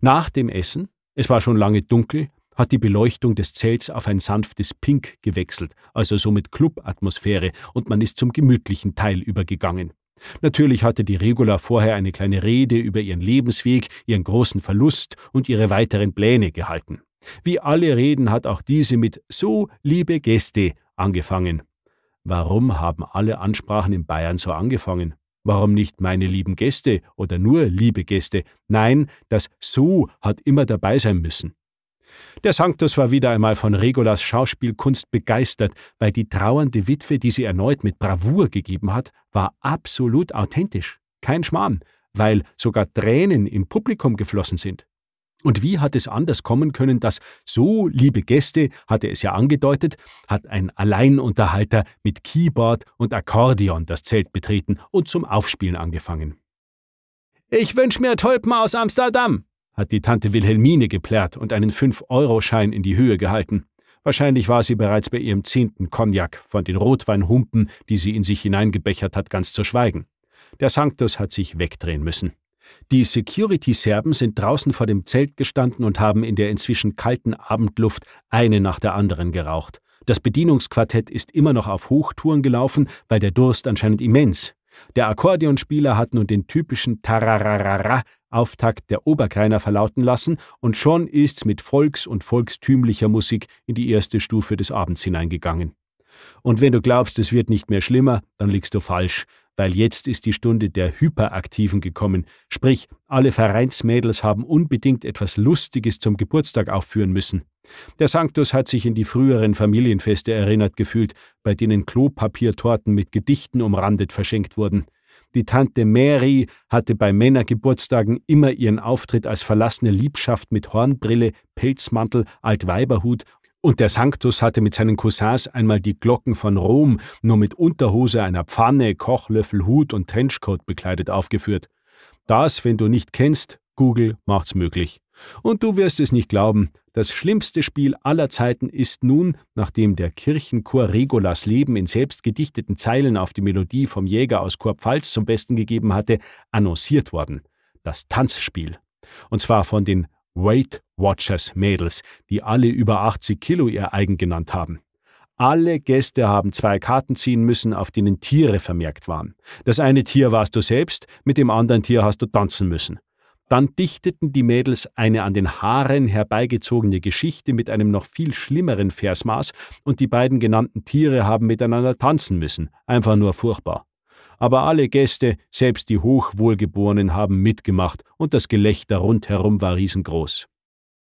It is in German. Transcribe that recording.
Nach dem Essen, es war schon lange dunkel, hat die Beleuchtung des Zelts auf ein sanftes Pink gewechselt, also so mit Club-Atmosphäre, und man ist zum gemütlichen Teil übergegangen. Natürlich hatte die Regula vorher eine kleine Rede über ihren Lebensweg, ihren großen Verlust und ihre weiteren Pläne gehalten. Wie alle Reden hat auch diese mit »So, liebe Gäste« angefangen. Warum haben alle Ansprachen in Bayern so angefangen? Warum nicht »meine lieben Gäste« oder nur »liebe Gäste«? Nein, das »So« hat immer dabei sein müssen. Der Sanctus war wieder einmal von Regulas Schauspielkunst begeistert, weil die trauernde Witwe, die sie erneut mit Bravour gegeben hat, war absolut authentisch. Kein Schmarrn, weil sogar Tränen im Publikum geflossen sind. Und wie hat es anders kommen können, dass »so, liebe Gäste«, hatte es ja angedeutet, hat ein Alleinunterhalter mit Keyboard und Akkordeon das Zelt betreten und zum Aufspielen angefangen. »Ich wünsch mir Tulpen aus Amsterdam«, hat die Tante Wilhelmine geplärrt und einen 5-Euro-Schein in die Höhe gehalten. Wahrscheinlich war sie bereits bei ihrem 10. Cognac, von den Rotweinhumpen, die sie in sich hineingebechert hat, ganz zu schweigen. Der Sanctus hat sich wegdrehen müssen. Die Security-Serben sind draußen vor dem Zelt gestanden und haben in der inzwischen kalten Abendluft eine nach der anderen geraucht. Das Bedienungsquartett ist immer noch auf Hochtouren gelaufen, weil der Durst anscheinend immens. Der Akkordeonspieler hat nun den typischen Tarararara-Auftakt der Oberkrainer verlauten lassen und schon ist's mit volks- und volkstümlicher Musik in die erste Stufe des Abends hineingegangen. Und wenn du glaubst, es wird nicht mehr schlimmer, dann liegst du falsch, weil jetzt ist die Stunde der Hyperaktiven gekommen, sprich, alle Vereinsmädels haben unbedingt etwas Lustiges zum Geburtstag aufführen müssen. Der Sanctus hat sich in die früheren Familienfeste erinnert gefühlt, bei denen Klopapiertorten mit Gedichten umrandet verschenkt wurden. Die Tante Mary hatte bei Männergeburtstagen immer ihren Auftritt als verlassene Liebschaft mit Hornbrille, Pelzmantel, Altweiberhut, und der Sanctus hatte mit seinen Cousins einmal die Glocken von Rom nur mit Unterhose, einer Pfanne, Kochlöffel, Hut und Trenchcoat bekleidet aufgeführt. Das, wenn du nicht kennst, Google macht's möglich. Und du wirst es nicht glauben, das schlimmste Spiel aller Zeiten ist nun, nachdem der Kirchenchor Regulas Leben in selbstgedichteten Zeilen auf die Melodie vom Jäger aus Kurpfalz zum Besten gegeben hatte, annonciert worden. Das Tanzspiel. Und zwar von den Weight Watchers Mädels, die alle über 80 Kilo ihr eigen genannt haben. Alle Gäste haben 2 Karten ziehen müssen, auf denen Tiere vermerkt waren. Das eine Tier warst du selbst, mit dem anderen Tier hast du tanzen müssen. Dann dichteten die Mädels eine an den Haaren herbeigezogene Geschichte mit einem noch viel schlimmeren Versmaß und die beiden genannten Tiere haben miteinander tanzen müssen. Einfach nur furchtbar. Aber alle Gäste, selbst die Hochwohlgeborenen, haben mitgemacht und das Gelächter rundherum war riesengroß.